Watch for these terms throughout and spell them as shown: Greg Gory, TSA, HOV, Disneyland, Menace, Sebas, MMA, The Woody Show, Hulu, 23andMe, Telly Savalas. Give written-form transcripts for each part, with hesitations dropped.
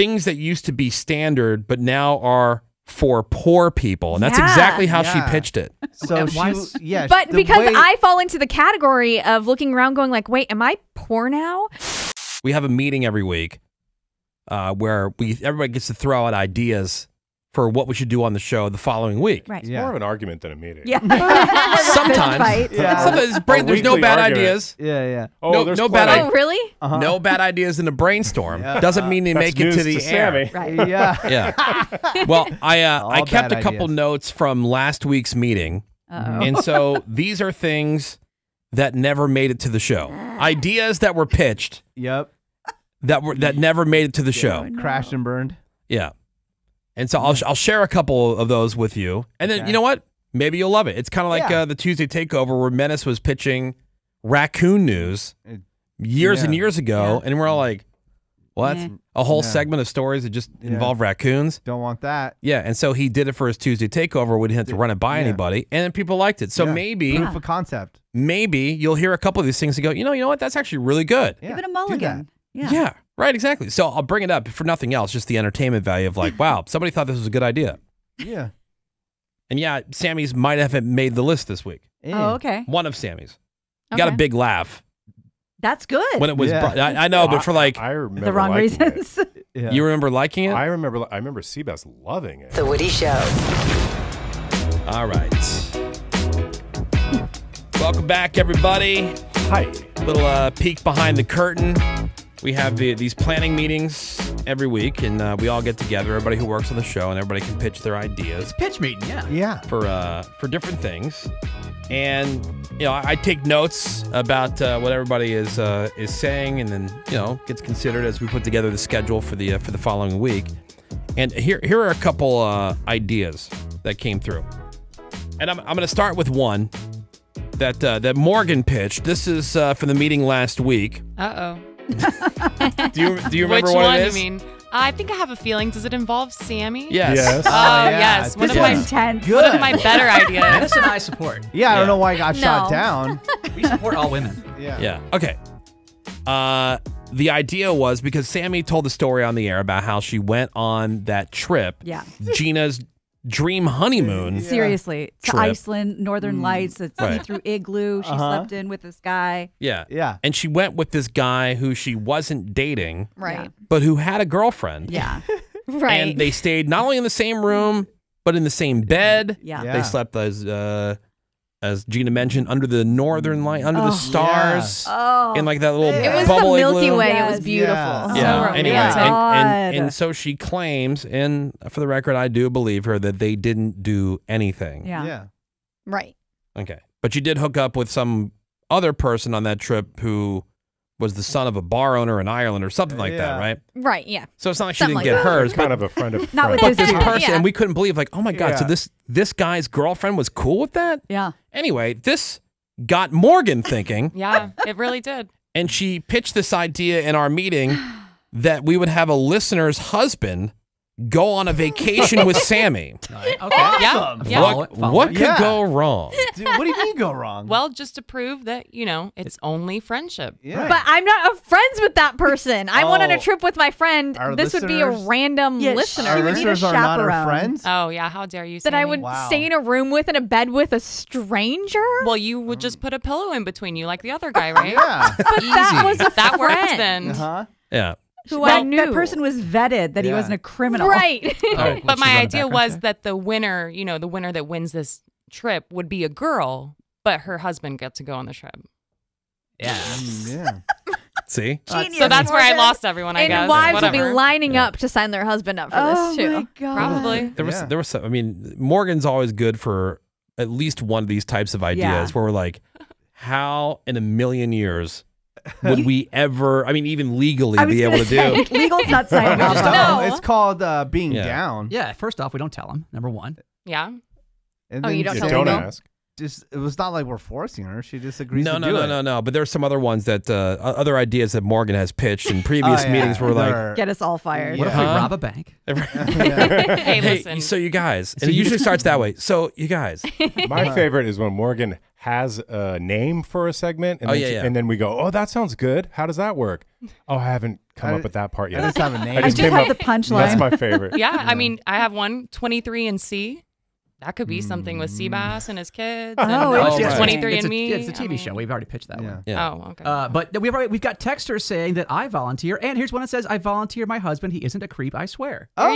things that used to be standard but now are for poor people, and that's exactly how she pitched it. So but because I fall into the category of looking around going like, wait, am I poor now? We have a meeting every week where everybody gets to throw out ideas for what we should do on the show the following week. Right. Yeah. It's more of an argument than a meeting. Yeah. Sometimes. Yeah. Sometimes there's no bad ideas. Yeah, yeah. Oh, no, no bad ideas. Oh, really? Uh-huh. No bad ideas in a brainstorm. Yeah. Doesn't mean they make it to the air. Right. Yeah. Yeah. Well, I kept a couple notes from last week's meeting. Uh-oh. And so these are things that never made it to the show. Ideas that were pitched. Yep. That never made it to the show. Crashed and burned. Yeah. And so I'll share a couple of those with you. And then, you know what? Maybe you'll love it. It's kind of like the Tuesday Takeover where Menace was pitching raccoon news years and years ago. Yeah. And we're all like, what? Well, a whole segment of stories that just involve raccoons? Don't want that. Yeah. And so he did it for his Tuesday Takeover. We didn't have to run it by anybody. And then people liked it. So maybe. Proof of concept. Maybe you'll hear a couple of these things and go, you know what? That's actually really good. Yeah. Give it a mulligan. Yeah. Yeah. Right, exactly. So I'll bring it up for nothing else, just the entertainment value of like, wow, somebody thought this was a good idea. Yeah. And yeah, Sammy's might haven't made the list this week. Yeah. Oh, okay. One of Sammy's. Okay. Got a big laugh. That's good. When it was, I know, but for like I remember the wrong reasons. Yeah. You remember liking it? I remember Sebas loving it. The Woody Show. All right. Welcome back, everybody. Hi. Little peek behind the curtain. We have these planning meetings every week, and we all get together, everybody who works on the show, and everybody can pitch their ideas. It's a pitch meeting, for different things. And you know, I take notes about what everybody is saying, and then you know gets considered as we put together the schedule for the following week. And here are a couple ideas that came through, and I'm going to start with one that that Morgan pitched. This is for the meeting last week. Uh-oh. do you remember what it is? Which one? I mean, I think I have a feeling. Does it involve Sammy? Yes. Oh, yes. One of my better ideas. Menace and I support. Yeah, I don't know why I got shot down. We support all women. Yeah. Okay. The idea was because Sammy told the story on the air about how she went on that trip. Yeah. Gina's dream honeymoon. Seriously. To Iceland, Northern Lights. It's through igloo. She slept in with this guy. Yeah. Yeah. And she went with this guy who she wasn't dating. Right. But who had a girlfriend. Yeah. Right. And they stayed not only in the same room, but in the same bed. Yeah. They slept as Gina mentioned, under the northern light, under the stars, in like that little bubble. It was the Milky Way. It was beautiful. Yeah. Anyway, and so she claims, and for the record, I do believe her, that they didn't do anything. Yeah. Right. Okay. But you did hook up with some other person on that trip who was the son of a bar owner in Ireland or something like that, right? Right, yeah. So it's not like she didn't get hers. Kind of a friend of a friend. But this person, and we couldn't believe, like, oh my God, so this guy's girlfriend was cool with that? Yeah. Anyway, this got Morgan thinking. Yeah, it really did. And she pitched this idea in our meeting that we would have a listener's husband go on a vacation with Sammy. Okay. Awesome. Yeah. What could go wrong? Dude, what do you mean go wrong? Well, just to prove that, you know, it's only friendship. Yeah. Right. But I'm not friends with that person. I went on a trip with my friend. This would be a random listener. Our listeners are not our friends? Oh, yeah. How dare you, Sammy? That I would stay in a room with and a bed with a stranger? Well, you would just put a pillow in between you like the other guy, right? Yeah. But that was a friend. That worked then. Uh-huh. Yeah. Who I knew. That person was vetted that he wasn't a criminal. Right. Right. But my idea was that the winner, you know, the winner that wins this trip would be a girl, but her husband gets to go on the trip. Yeah. See? Genius. So that's where I lost everyone, I guess. And wives would be lining up to sign their husband up for this, too. Oh, my God. Probably. There was some, I mean, Morgan's always good for at least one of these types of ideas where we're like, how in a million years would we ever, I mean, even legally be able to do? Legal's not saying no. It's called being down. Yeah, first off, we don't tell them, number one. Yeah. And oh, you don't tell them? Don't ask. just, it was not like we're forcing her. She just agrees to do it. No, no, no. But there are some other ones that, other ideas that Morgan has pitched in previous meetings were like, get us all fired. What if we rob a bank? Hey, listen. So you guys, and it usually starts that way. So you guys. My favorite is when Morgan has a name for a segment, and, and then we go, oh, that sounds good. How does that work? Oh, I haven't come up with that part yet. I just have a name. I just have the punchline. That's my favorite. Yeah, I mean, I have one, 23 and C. That could be something with Sebas and his kids. Oh, it's 23andMe. It's a TV show. We've already pitched that one. Yeah. Oh, okay. But we've got texters saying that I volunteer, and here's one that says I volunteer my husband. He isn't a creep, I swear. Oh,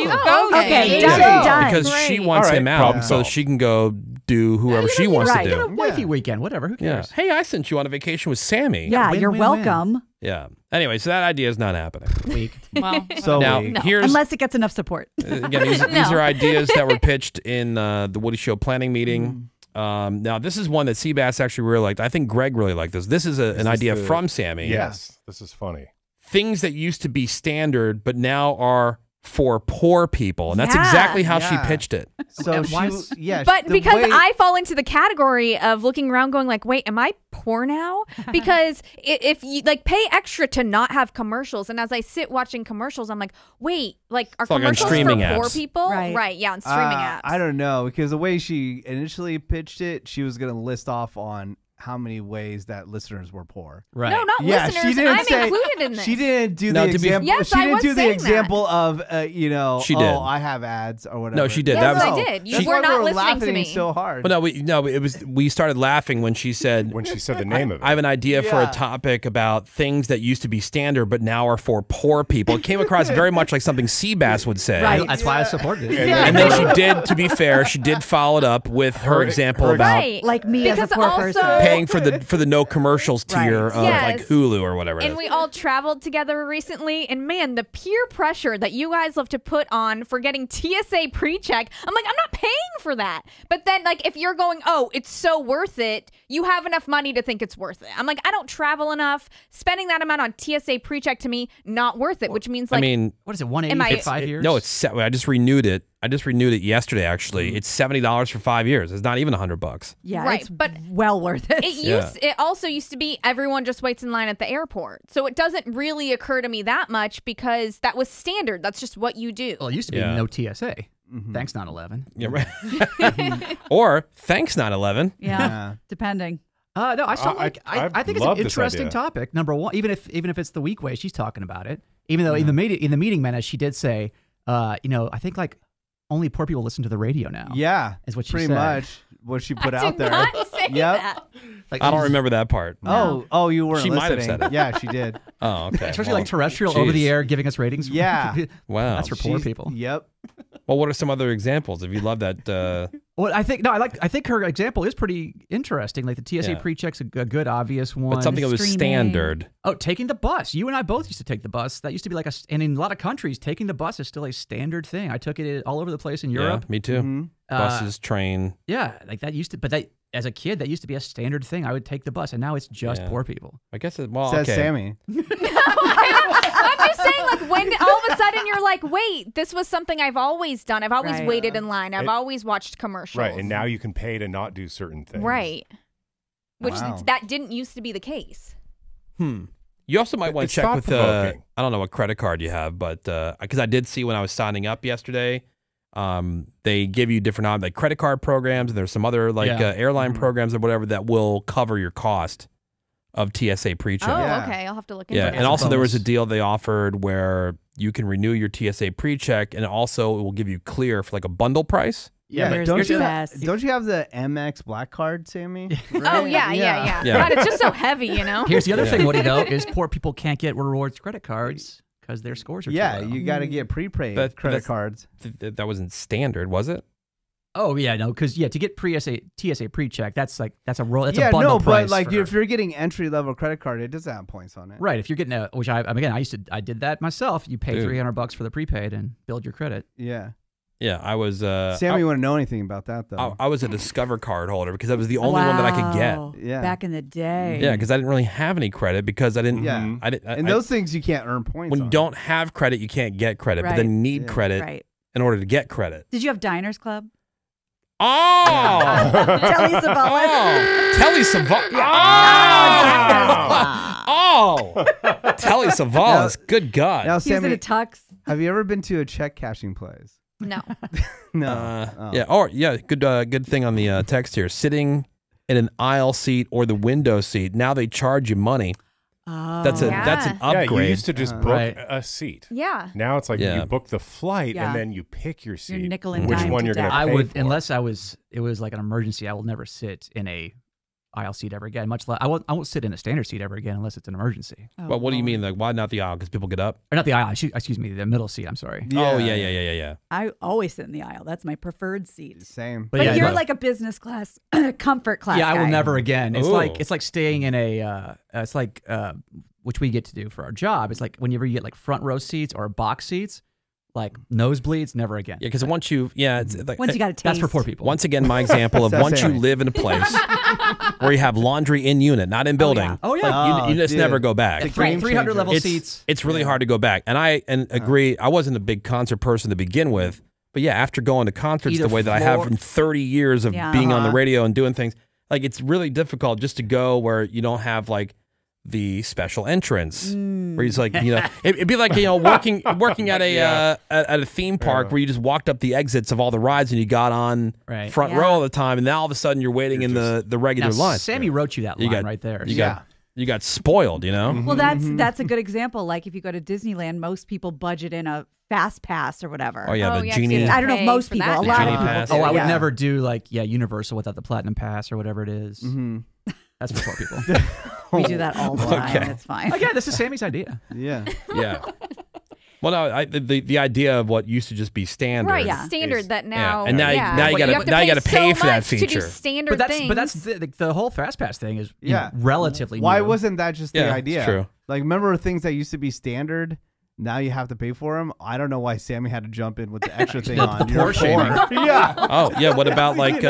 okay, done. Because she wants him out, so she can go do whoever she wants to do. A wifey weekend, whatever. Who cares? Hey, I sent you on a vacation with Sammy. Yeah, you're welcome. Yeah. Anyway, so that idea is not happening. Weak. Well, so now, unless it gets enough support. Again, these are ideas that were pitched in the Woody Show planning meeting. Now, this is one that Sebas actually really liked. I think Greg really liked this. This is an idea from Sammy. Yes, this is funny. Things that used to be standard but now are for poor people, and that's exactly how she pitched it. So but because I fall into the category of looking around going like, wait, am I poor now? Because if you like pay extra to not have commercials, and as I sit watching commercials, I'm like, wait, like are commercials for poor people? Right, yeah, on streaming apps. I don't know, because the way she initially pitched it, she was gonna list off on how many ways that listeners were poor. Right. No, not listeners. I'm included in this. She didn't do the example. Yes, she didn't do the example of, you know, oh, I have ads or whatever. No, she did. Yes, I did. You were not listening to me. So hard. But no, we started laughing when she said the name of it. I have an idea for a topic about things that used to be standard but now are for poor people. It came across very much like something Sebas would say. Right. That's why I supported it. And then she did. To be fair, she did follow it up with her example about like me as a poor person. For the no commercials tier of like Hulu or whatever. And we all traveled together recently, and man, the peer pressure that you guys love to put on for getting TSA pre-check. I'm like, I'm not paying for that. But then like if you're going, oh, it's so worth it, you have enough money to think it's worth it. I'm like, I don't travel enough. Spending that amount on TSA pre-check to me, not worth it, which means like, I mean, what is it, 180 for 5 years? No, it's I just renewed it. I just renewed it yesterday, actually. It's $70 for 5 years. It's not even $100. Yeah, right, it's but well worth it. It also used to be everyone just waits in line at the airport. So it doesn't really occur to me that much because that was standard. That's just what you do. Well, it used to be no TSA. Thanks, 9/11. Yeah, right. Or thanks, 9/11. Yeah, depending. No, I still like. I think it's an interesting topic. Number one, even if it's the weak way she's talking about it. Even though in the meeting, Menace, she did say, you know, I think like only poor people listen to the radio now. Yeah, is what she pretty said. Much what she put out there. Not say that. Like, I don't remember that part. No. Oh, you weren't listening. She might have said it. Yeah, she did. Oh, okay. Especially like terrestrial over the air giving us ratings. Yeah. Wow. That's for poor people. Yep. Well, what are some other examples? If you love that. Well, I think I think her example is pretty interesting. Like the TSA pre-check's a good obvious one. But something that was standard. Oh, taking the bus. You and I both used to take the bus. That used to be like and in a lot of countries, taking the bus is still a standard thing. I took it all over the place in Europe. Yeah, me too. Buses, train. Yeah, like that used to. But that as a kid, that used to be a standard thing. I would take the bus, and now it's just poor people. I guess it says Sammy. I'm just saying, like, when all of a sudden you're like, wait, this was something I've always done. I've always waited in line. I've always watched commercials. Right, and now you can pay to not do certain things. Right. Which, that didn't used to be the case. Hmm. You also might want to check with, I don't know what credit card you have, but, because I did see when I was signing up yesterday, they give you different, like, credit card programs, and there's some other, like, airline programs or whatever that will cover your cost of TSA pre-check. Oh, okay. I'll have to look into it. And also there was a deal they offered where you can renew your TSA pre-check, and also it will give you clear for like a bundle price. Yeah, but don't you have the MX Black Card, Sammy? Right? Oh, yeah. God, it's just so heavy, you know? Here's the other thing, Woody, though, is poor people can't get rewards credit cards because their scores are too low. You got to get prepaid credit cards. That wasn't standard, was it? Oh yeah, no, because to get TSA pre-check, that's like that's a bundle price. Yeah, no, but like if you're getting entry level credit card, it doesn't have points on it. Right, if you're getting a, which I did that myself. You pay $300 for the prepaid and build your credit. Yeah, yeah, I was. Sammy wouldn't know anything about that though. I was a Discover card holder because that was the only one that I could get. Yeah, back in the day. Yeah, because I didn't really have any credit because I didn't. Yeah, and those things you can't earn points. When you don't have credit, you can't get credit, but then need credit in order to get credit. Did you have Diners Club? Oh! Telly Savalas. Oh! Telly Savalas. Oh! Oh! Telly Savalas. Good God. Now, Sammy, he was in a tux. Have you ever been to a check cashing place? No. No. Yeah. Oh, yeah. Good. Good thing on the text here. Sitting in an aisle seat or the window seat. Now they charge you money. Oh, that's an upgrade. Yeah, you used to just book a seat. Yeah. Now it's like you book the flight and then you pick your seat. Your nickel and dime one you're going to pay for. Unless it was like an emergency, I will never sit in a aisle seat ever again. Much less, I won't sit in a standard seat ever again unless it's an emergency. Oh, well, what do you mean? Like, why not the aisle? Because people get up? Or not the aisle. Excuse me, the middle seat. I'm sorry. Yeah. Oh, yeah. I always sit in the aisle. That's my preferred seat. Same. But yeah, you're like a business class, comfort class guy. I will never again. It's like staying in a... it's like, which we get to do for our job. It's like whenever you get like front row seats or box seats, like nosebleeds, never again. Yeah, because once you, once you got a taste. That's for poor people. Once again, my example of once you live in a place where you have laundry in unit, not in building. Oh yeah, like, you just never go back. It's like 300 level seats. It's really hard to go back. And I agree. I wasn't a big concert person to begin with, but yeah, after going to concerts the way that I have from 30 years of being on the radio and doing things, like it's really difficult just to go where you don't have like the special entrance, where he's like, you know, it'd be like, you know, working at a at a theme park where you just walked up the exits of all the rides and you got on front row all the time, and now all of a sudden you're waiting in the regular line. Sammy wrote you that line right there. You got spoiled, you know. Well, that's a good example. Like if you go to Disneyland, most people budget in a fast pass or whatever. Oh yeah, the genie. I don't know if most people, a lot of people do. Oh, I would never do like Universal without the platinum pass or whatever it is. That's for poor people. We do that all the time. It's fine. Oh, yeah, this is Sammy's idea. Yeah. Well, no, the idea of what used to just be standard, right? Yeah, standard that now, and now you got to pay for that feature. To do standard things. But that's the whole fast pass thing is relatively. Why wasn't that just the idea? It's true. Like remember things that used to be standard. Now you have to pay for them. I don't know why Sammy had to jump in with the extra thing on. You're poor. Oh yeah. What about like?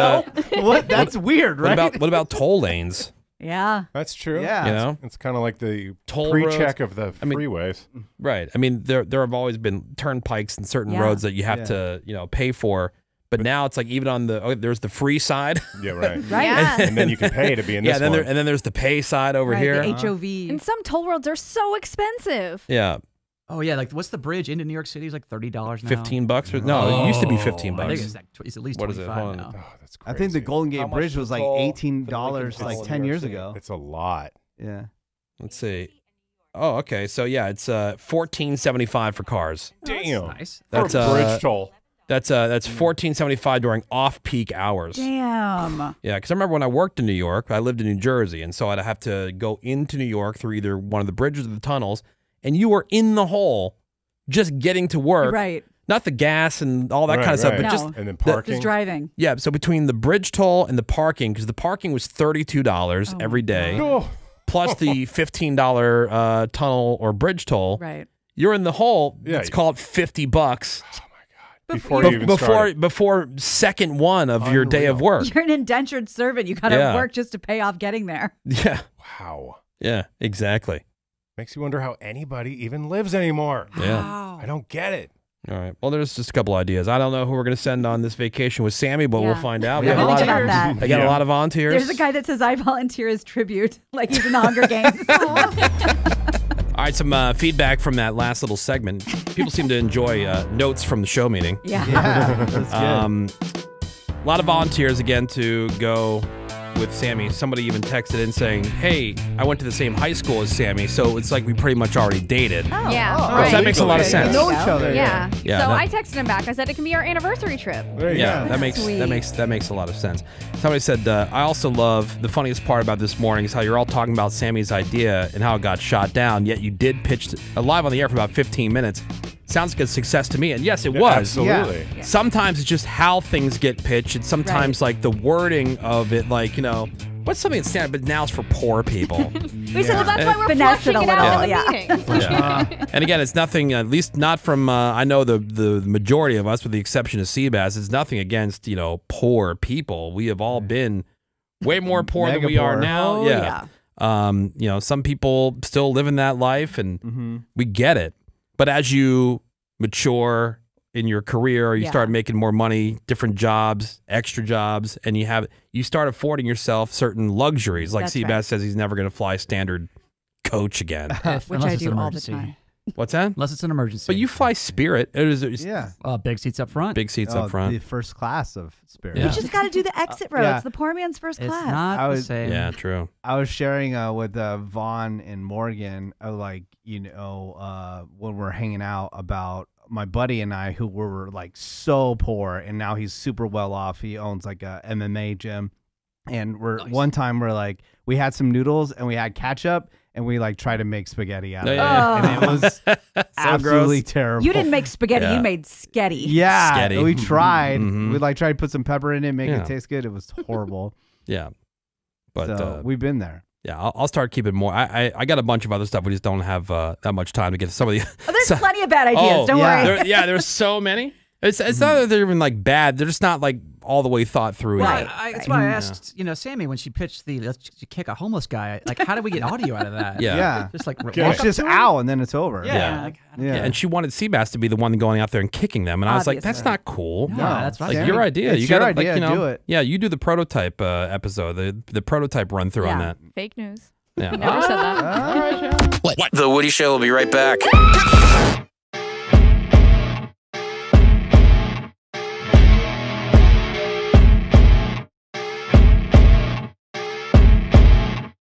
What? That's weird, right? What about toll lanes? Yeah, that's true. Yeah, you know? It's kind of like the toll pre-check of the freeways, right? I mean, there have always been turnpikes and certain roads that you have to, you know, pay for. But now it's like even on the there's the free side. Yeah, right. And then you can pay to be in this one. And then there's the pay side over here. The HOV. And some toll roads are so expensive. Yeah. Oh yeah, like what's the bridge into New York City? Is like $30 now. $15 or no? It used to be $15. I think it's, it's at least $25 now. Oh, that's crazy. I think the Golden Gate Bridge was like $18, like 10 years ago. It's a lot. Yeah. Let's see. Oh, okay. So yeah, it's $14.75 for cars. Damn. That's nice. That's bridge toll. That's $14.75 during off-peak hours. Damn. Yeah, because I remember when I worked in New York, I lived in New Jersey, and so I'd have to go into New York through either one of the bridges or the tunnels. And you were in the hole just getting to work. Right. Not the gas and all that kind of stuff, but just and then parking. Just driving. Yeah, so between the bridge toll and the parking, because the parking was $32 every day, plus the $15 tunnel or bridge toll. Right. You're in the hole. Yeah, it's called $50. Before second one of your day of work. You're an indentured servant. You got to work just to pay off getting there. Yeah. Wow. Yeah, exactly. Makes you wonder how anybody even lives anymore. Yeah. Wow. I don't get it. All right. Well, there's just a couple ideas. I don't know who we're going to send on this vacation with Sammy, but we'll find out. We have a lot of that. I got a lot of volunteers. There's a guy that says, I volunteer as tribute, like he's in the Hunger Games. All right, some feedback from that last little segment. People seem to enjoy notes from the show meeting. Yeah. That's good. A lot of volunteers, again, to go with Sammy. Somebody even texted in saying, hey, I went to the same high school as Sammy, so it's like we pretty much already dated. Oh, yeah. Oh, right. So that makes a lot of sense. We know each other. Yeah. So I texted him back. I said it can be our anniversary trip. Yeah, that makes a lot of sense. Somebody said, I also love the funniest part about this morning is how you're all talking about Sammy's idea and how it got shot down, yet you did pitch live on the air for about 15 minutes. Sounds like a success to me, and yes, it was. Absolutely. Yeah. Sometimes it's just how things get pitched, and sometimes like the wording of it, like, you know, what's something that's standard, but now it's for poor people. We said, well, that's why we're finessing it out of the meeting. And again, it's nothing, at least not from, I know the majority of us, with the exception of Sebas, it's nothing against, you know, poor people. We have all been way more poor than we are now. Oh, yeah. You know, some people still living that life, and we get it. But as you mature in your career, you start making more money, different jobs, extra jobs, and you start affording yourself certain luxuries. Like Sebas says, he's never going to fly standard coach again, which I do all the time. What's that? Unless it's an emergency. But you fly Spirit. Yeah. Big seats up front. Big seats up front. The first class of Spirit. Yeah. You just got to do the exit row. It's the poor man's first class. It's not the same. Yeah, true. I was sharing with Vaughn and Morgan, like, you know, when we're hanging out about my buddy and I, who were like so poor, and now he's super well off. He owns like a MMA gym. And we're one time we're like, we had some noodles and we had ketchup. And we like try to make spaghetti out of it. And it was absolutely terrible. You didn't make spaghetti, you made sketty. Yeah. Sketty. We tried. We like tried to put some pepper in it, make it taste good. It was horrible. But so, we've been there. Yeah, I'll start keeping more. I got a bunch of other stuff. We just don't have that much time to get to some of the. Oh, there's plenty of bad ideas. Don't worry. There's so many. It's not that they're even like bad. They're just not like all the way thought through. Right. That's why I asked, you know, Sammy when she pitched the let's kick a homeless guy. Like, how do we get audio out of that? Just like it's just ow, and then it's over. And she wanted Sebas to be the one going out there and kicking them, and I was like, that's not cool. No, that's like your idea. You got to like, you know, do it. Yeah, you do the prototype episode, the prototype run through on that. Fake news. Yeah. Never said that. All right, the Woody Show will be right back.